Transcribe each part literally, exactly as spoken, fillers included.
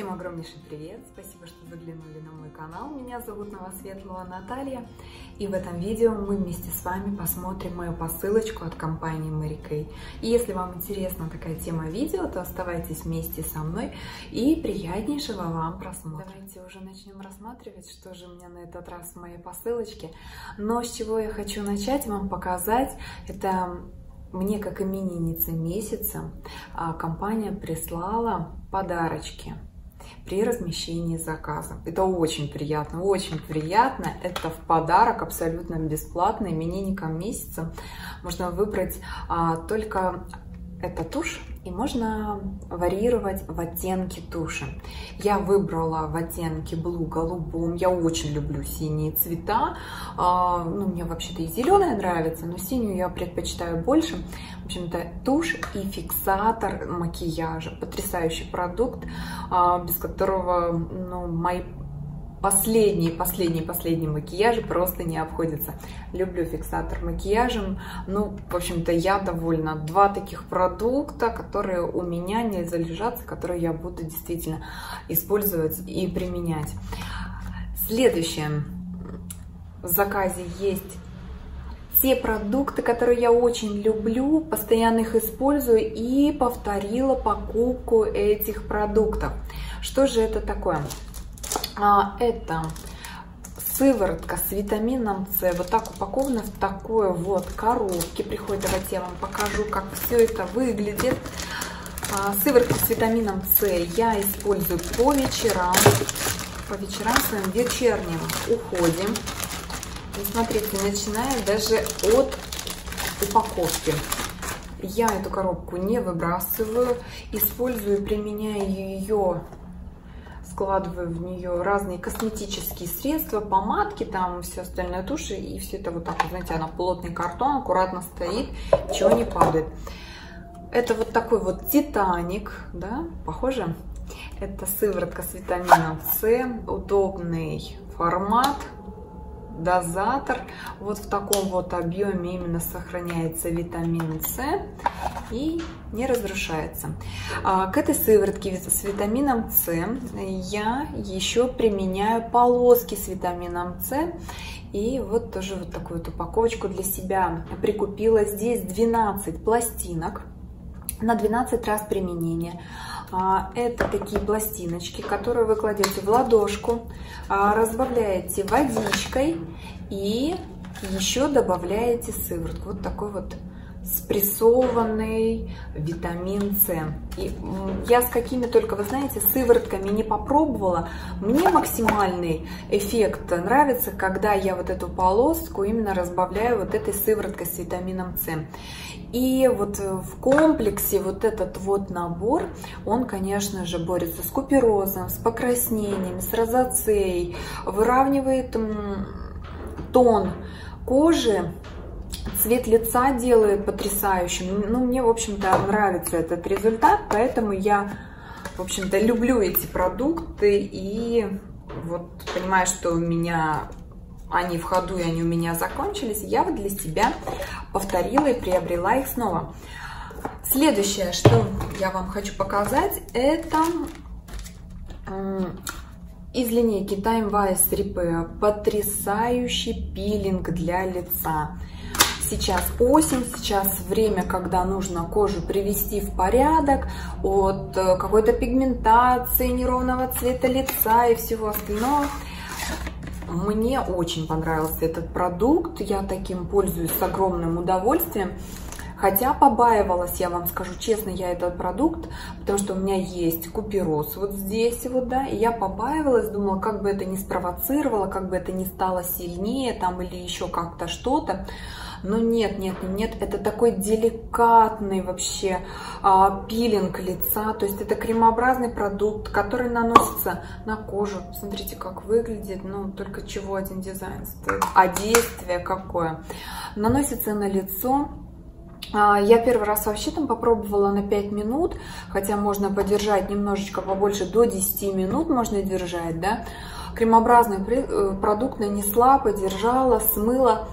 Всем огромнейший привет! Спасибо, что заглянули на мой канал. Меня зовут Новосветлова Наталья, и в этом видео мы вместе с вами посмотрим мою посылочку от компании Mary Kay. И если вам интересна такая тема видео, то оставайтесь вместе со мной и приятнейшего вам просмотра. Давайте уже начнем рассматривать, что же у меня на этот раз в моей посылочке. Но с чего я хочу начать вам показать, это мне как имениннице месяца компания прислала подарочки при размещении заказа. Это очень приятно, очень приятно. Это в подарок абсолютно бесплатно именинникам месяца. Можно выбрать а, только эту тушь, и можно варьировать в оттенке туши. Я выбрала в оттенке блу голубом. Я очень люблю синие цвета. А, ну, мне вообще-то и зеленая нравится, но синюю я предпочитаю больше. В общем-то, тушь и фиксатор макияжа. Потрясающий продукт, а, без которого ну, мои Последние, последние, последние макияжи просто не обходятся. Люблю фиксатор макияжем. Ну, в общем-то, я довольна. Два таких продукта, которые у меня не залежатся, которые я буду действительно использовать и применять. Следующее. В заказе есть те продукты, которые я очень люблю, постоянно их использую и повторила покупку этих продуктов. Что же это такое? Это сыворотка с витамином С, вот так упакована в такой вот коробке. Приходит, давайте я вам покажу, как все это выглядит. Сыворотку с витамином С я использую по вечерам, по вечерам в своем вечернем уходе. И смотрите, начиная даже от упаковки. Я эту коробку не выбрасываю, использую, применяю ее. Складываю в нее разные косметические средства, помадки, там все остальное, туши, и все это вот так, знаете, она плотный картон, аккуратно стоит, ничего не падает. Это вот такой вот Титаник, да, похоже? Это сыворотка с витамином С, удобный формат, дозатор. Вот в таком вот объеме именно сохраняется витамин С и не разрушается. К этой сыворотке с витамином С я еще применяю полоски с витамином С. И вот тоже вот такую вот упаковочку для себя прикупила. Здесь двенадцать пластинок на двенадцать раз применения. Это такие пластиночки, которые вы кладете в ладошку, разбавляете водичкой и еще добавляете сыворотку. Вот такой вот спрессованный витамин С. И я с какими только, вы знаете, сыворотками не попробовала. Мне максимальный эффект нравится, когда я вот эту полоску именно разбавляю вот этой сывороткой с витамином С. И вот в комплексе вот этот вот набор, он, конечно же, борется с куперозом, с покраснениями, с розоцеей, выравнивает тон кожи, цвет лица делает потрясающим. Ну, мне, в общем-то, нравится этот результат, поэтому я, в общем-то, люблю эти продукты. И вот понимаю, что у меня они в ходу и они у меня закончились, я вот для себя повторила и приобрела их снова. Следующее, что я вам хочу показать, это из линейки Time Wise три пэ потрясающий пилинг для лица. Сейчас осень, сейчас время, когда нужно кожу привести в порядок от какой-то пигментации, неровного цвета лица и всего остального. Мне очень понравился этот продукт, я таким пользуюсь с огромным удовольствием. Хотя побаивалась, я вам скажу честно, я этот продукт, потому что у меня есть купероз вот здесь вот, да, и я побаивалась, думала, как бы это не спровоцировало, как бы это не стало сильнее там или еще как-то что-то. Но нет, нет, нет, это такой деликатный вообще а, пилинг лица, то есть это кремообразный продукт, который наносится на кожу. Смотрите, как выглядит, ну, только чего один дизайн стоит, а действие какое. Наносится на лицо. Я первый раз вообще там попробовала на пять минут, хотя можно подержать немножечко побольше, до десяти минут можно держать, да. Кремообразный продукт нанесла, подержала, смыла.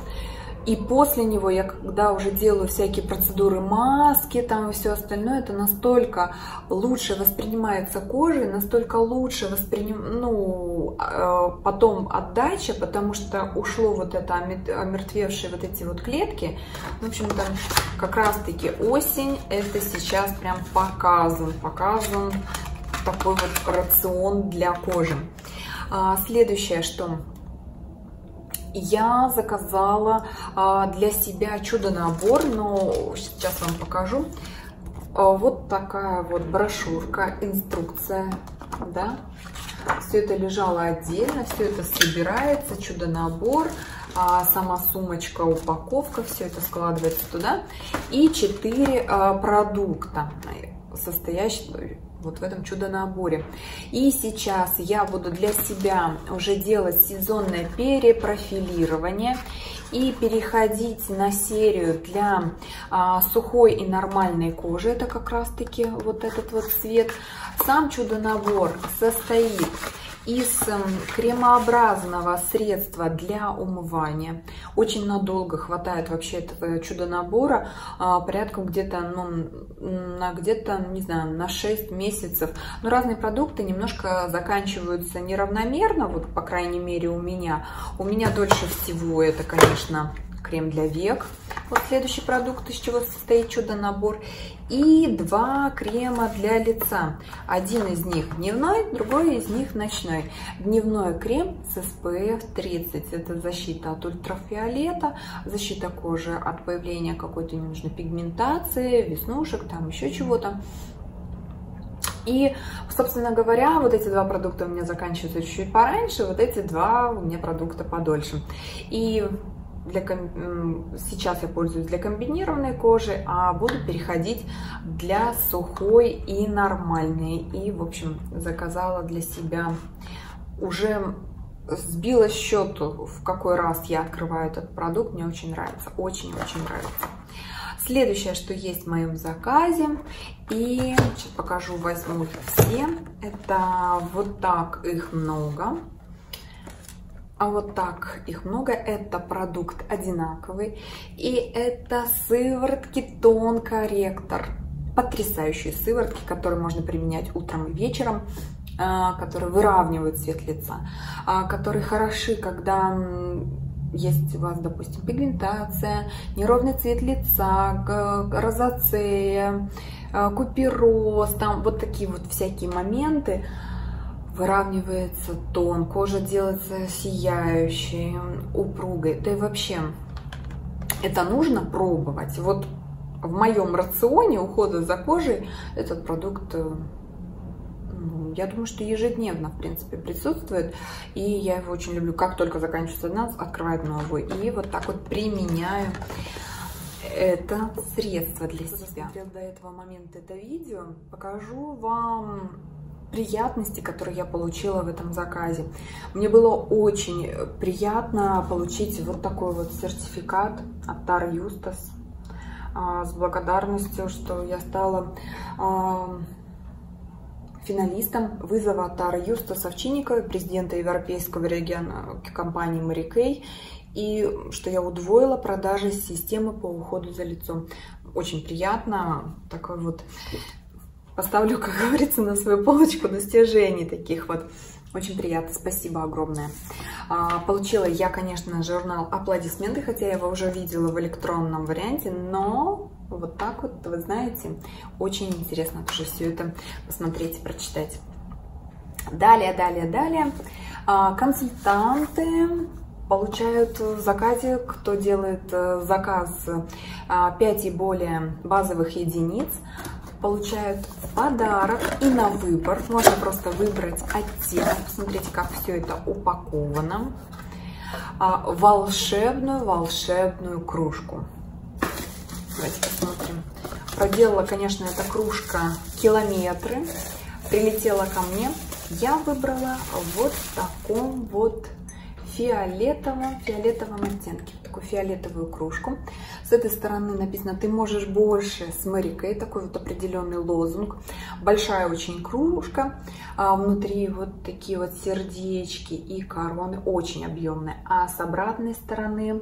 И после него я, когда уже делаю всякие процедуры, маски там и все остальное, это настолько лучше воспринимается кожей, настолько лучше восприним... ну, потом отдача, потому что ушло вот это омертвевшие вот эти вот клетки. В общем, там как раз-таки осень, это сейчас прям показан, показан такой вот рацион для кожи. Следующее, что... Я заказала для себя чудо-набор, но сейчас вам покажу. Вот такая вот брошюрка, инструкция, да. Все это лежало отдельно, все это собирается, чудо-набор, сама сумочка, упаковка, все это складывается туда. И четыре продукта, состоящие вот в этом чудо-наборе. И сейчас я буду для себя уже делать сезонное перепрофилирование и переходить на серию для а, сухой и нормальной кожи. Это как раз таки вот этот вот цвет. Сам чудо-набор состоит из кремообразного средства для умывания. Очень надолго хватает вообще этого чудо-набора, порядком где-то, ну, на где-то, не знаю, на шесть месяцев. Но разные продукты немножко заканчиваются неравномерно, вот, по крайней мере, у меня. У меня дольше всего это, конечно, крем для век. Вот следующий продукт, из чего состоит чудо-набор. И два крема для лица. Один из них дневной, другой из них ночной. Дневной крем с эс пэ эф тридцать. Это защита от ультрафиолета, защита кожи от появления какой-то ненужной пигментации, веснушек, там еще чего-то. И, собственно говоря, вот эти два продукта у меня заканчиваются чуть-чуть пораньше, вот эти два у меня продукта подольше. И... Для, сейчас я пользуюсь для комбинированной кожи, а буду переходить для сухой и нормальной. И, в общем, заказала для себя, уже сбила счет, в какой раз я открываю этот продукт. Мне очень нравится, очень-очень нравится. Следующее, что есть в моем заказе, и сейчас покажу, возьму их все. Это вот так их много. А вот так их много. Это продукт одинаковый. И это сыворотки Тон Корректор. Потрясающие сыворотки, которые можно применять утром и вечером, которые выравнивают цвет лица, которые хороши, когда есть у вас, допустим, пигментация, неровный цвет лица, розацея, купероз, там вот такие вот всякие моменты. Выравнивается тон, кожа делается сияющей, упругой. Да и вообще, это нужно пробовать. Вот в моем рационе ухода за кожей этот продукт, ну, я думаю, что ежедневно, в принципе, присутствует. И я его очень люблю. Как только заканчивается одна, открываю новую. И вот так вот применяю это средство для себя. Я до этого момента это видео, покажу вам приятности, которые я получила в этом заказе. Мне было очень приятно получить вот такой вот сертификат от Тары Юстас с благодарностью, что я стала финалистом вызова Тары Юстас Овчинниковой, президента европейского региона компании Mary Kay, и что я удвоила продажи системы по уходу за лицом. Очень приятно, такой вот поставлю, как говорится, на свою полочку достижений таких вот. Очень приятно, спасибо огромное. Получила я, конечно, журнал «Аплодисменты», хотя я его уже видела в электронном варианте, но вот так вот, вы знаете, очень интересно тоже все это посмотреть и прочитать. Далее, далее, далее. Консультанты получают в заказе, кто делает заказ пять и более базовых единиц, получают подарок и на выбор. Можно просто выбрать оттенок. Посмотрите, как все это упаковано. Волшебную-волшебную кружку. Давайте посмотрим. Проделала, конечно, эта кружка километры. Прилетела ко мне. Я выбрала вот в таком вот фиолетовом, фиолетовом оттенке. Такую фиолетовую кружку. С этой стороны написано «Ты можешь больше» с Mary Kay. Такой вот определенный лозунг. Большая очень кружка. А внутри вот такие вот сердечки и короны. Очень объемная. А с обратной стороны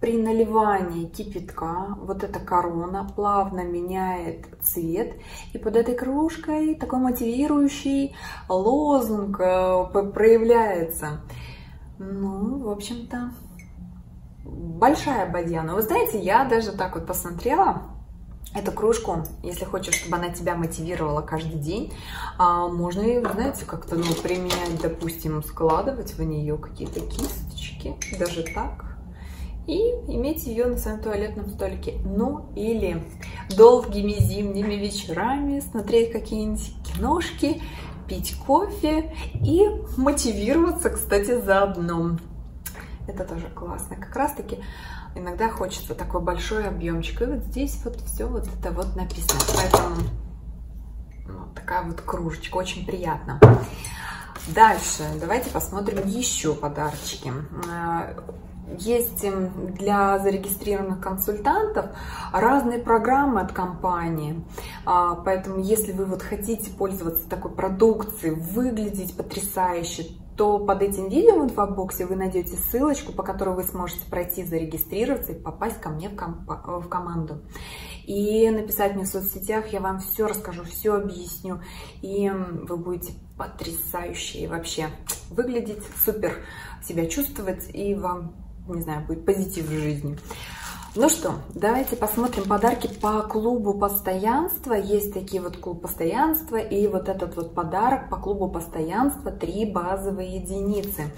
При наливании кипятка вот эта корона плавно меняет цвет. И под этой кружкой такой мотивирующий лозунг проявляется. Ну, в общем-то, большая бадья. Но вы знаете, я даже так вот посмотрела эту кружку. Если хочешь, чтобы она тебя мотивировала каждый день, можно ее, знаете, как-то ну, применять, допустим, складывать в нее какие-то кисточки, даже так. И иметь ее на своем туалетном столике. Ну или долгими зимними вечерами смотреть какие-нибудь киношки, пить кофе и мотивироваться, кстати, заодно. Это тоже классно. Как раз таки иногда хочется такой большой объемчик. И вот здесь вот все вот это вот написано. Поэтому вот такая вот кружечка. Очень приятно. Дальше давайте посмотрим еще подарочки. Есть для зарегистрированных консультантов разные программы от компании, поэтому если вы вот хотите пользоваться такой продукцией, выглядеть потрясающе, то под этим видео в инфобоксе вы найдете ссылочку, по которой вы сможете пройти, зарегистрироваться и попасть ко мне в, комп... в команду. И написать мне в соцсетях, я вам все расскажу, все объясню, и вы будете потрясающие вообще выглядеть, супер себя чувствовать, и вам, не знаю, будет позитив в жизни. Ну что, давайте посмотрим подарки по клубу постоянства. Есть такие вот клуб постоянства, и вот этот вот подарок по клубу постоянства — три базовые единицы.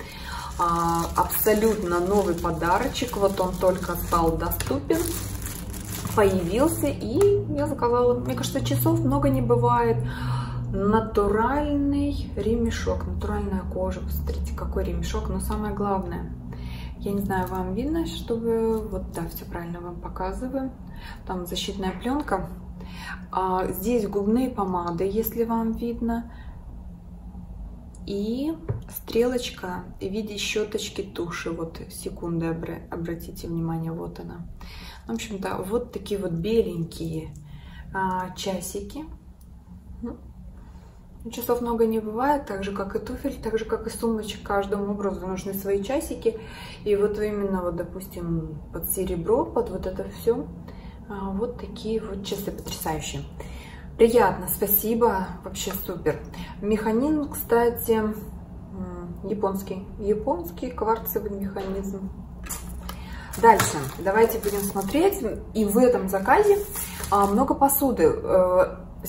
А, абсолютно новый подарочек, вот он только стал доступен, появился, и я заказала, мне кажется, часов много не бывает. Натуральный ремешок, натуральная кожа, посмотрите, какой ремешок, но самое главное, я не знаю, вам видно, чтобы, вот да, все правильно вам показываю, там защитная пленка, а здесь губные помады, если вам видно, и стрелочка в виде щеточки туши, вот секунды, обратите внимание, вот она, в общем-то, вот такие вот беленькие а, часики. Часов много не бывает, так же, как и туфель, так же, как и сумочек. Каждому образу нужны свои часики. И вот именно, вот, допустим, под серебро, под вот это все, вот такие вот часы потрясающие. Приятно, спасибо, вообще супер. Механизм, кстати, японский. Японский кварцевый механизм. Дальше, давайте будем смотреть. И в этом заказе много посуды.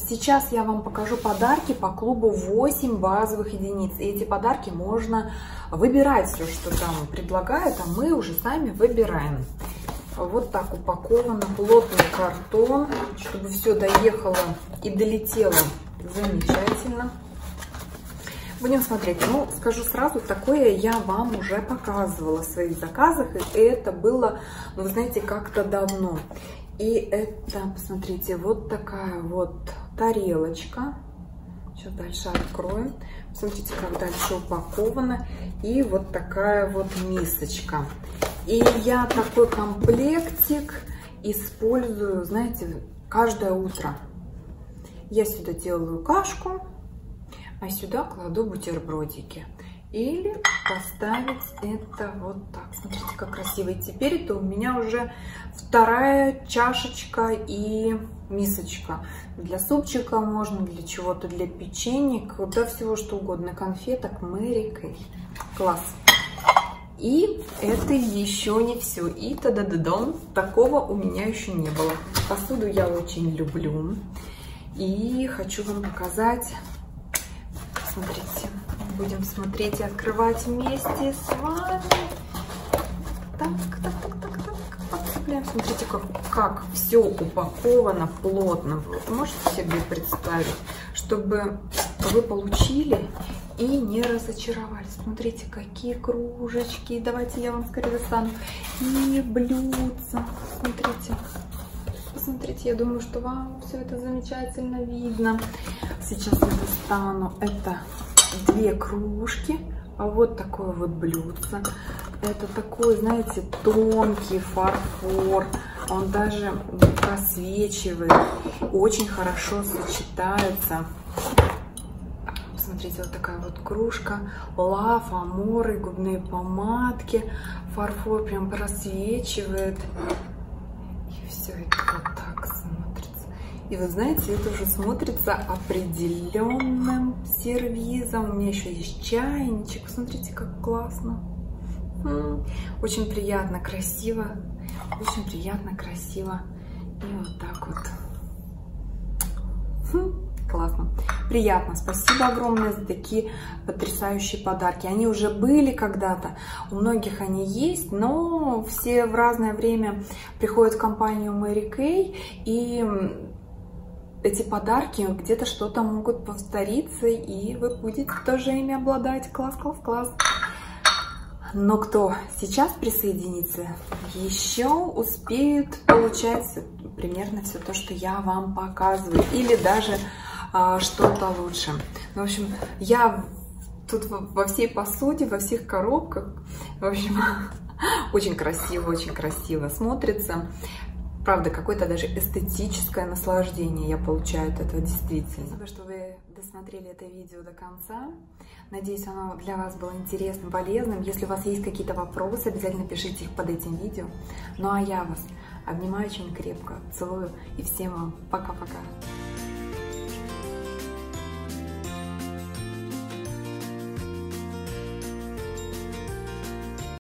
Сейчас я вам покажу подарки по клубу восемь базовых единиц. И эти подарки можно выбирать, все, что там предлагают, а мы уже сами выбираем. Вот так упаковано, плотный картон, чтобы все доехало и долетело замечательно. Будем смотреть. Ну, скажу сразу, такое я вам уже показывала в своих заказах. И это было, ну, вы знаете, как-то давно. И это, посмотрите, вот такая вот тарелочка. Сейчас дальше откроем. Посмотрите, как дальше упаковано. И вот такая вот мисочка. И я такой комплектик использую, знаете, каждое утро. Я сюда делаю кашку, а сюда кладу бутербродики. Или поставить это вот так. Смотрите, как красиво. И теперь это у меня уже вторая чашечка и мисочка. Для супчика можно, для чего-то, для печенек, для всего что угодно. Конфеток, Мэри Кэй. Класс. И это еще не все. И та-да-да-дон. Такого у меня еще не было. Посуду я очень люблю. И хочу вам показать. Смотрите. Будем смотреть и открывать вместе с вами. Так, так, так, так, так. Подцепляем. Смотрите, как, как все упаковано плотно. Вот, можете себе представить, чтобы вы получили и не разочаровались. Смотрите, какие кружечки. Давайте я вам скорее достану. И блюдца. Смотрите. Посмотрите, я думаю, что вам все это замечательно видно. Сейчас я достану это. Две кружки, а вот такое вот блюдце. Это такой, знаете, тонкий фарфор. Он даже просвечивает. Очень хорошо сочетается. смотрите, вот такая вот кружка, лав, аморы, губные помадки, фарфор прям просвечивает. И все это вот так смотрится. И вы знаете, это уже смотрится определенным сервизом. У меня еще есть чайничек. Смотрите, как классно. Очень приятно, красиво. Очень приятно, красиво. И вот так вот. Классно. Приятно. Спасибо огромное за такие потрясающие подарки. Они уже были когда-то. У многих они есть, но все в разное время приходят в компанию Мэри Кэй. И эти подарки где-то что-то могут повториться. И вы будете тоже ими обладать. Класс, класс, класс. Но кто сейчас присоединится, еще успеют получать примерно все то, что я вам показываю, или даже а, что-то лучше. Ну, в общем, я тут во всей посуде, во всех коробках, в общем, очень красиво, очень красиво смотрится. Правда, какое-то даже эстетическое наслаждение я получаю от этого действительно. Спасибо, что вы досмотрели это видео до конца. Надеюсь, оно для вас было интересным, полезным. Если у вас есть какие-то вопросы, обязательно пишите их под этим видео. Ну а я вас обнимаю очень крепко, целую и всем вам пока-пока.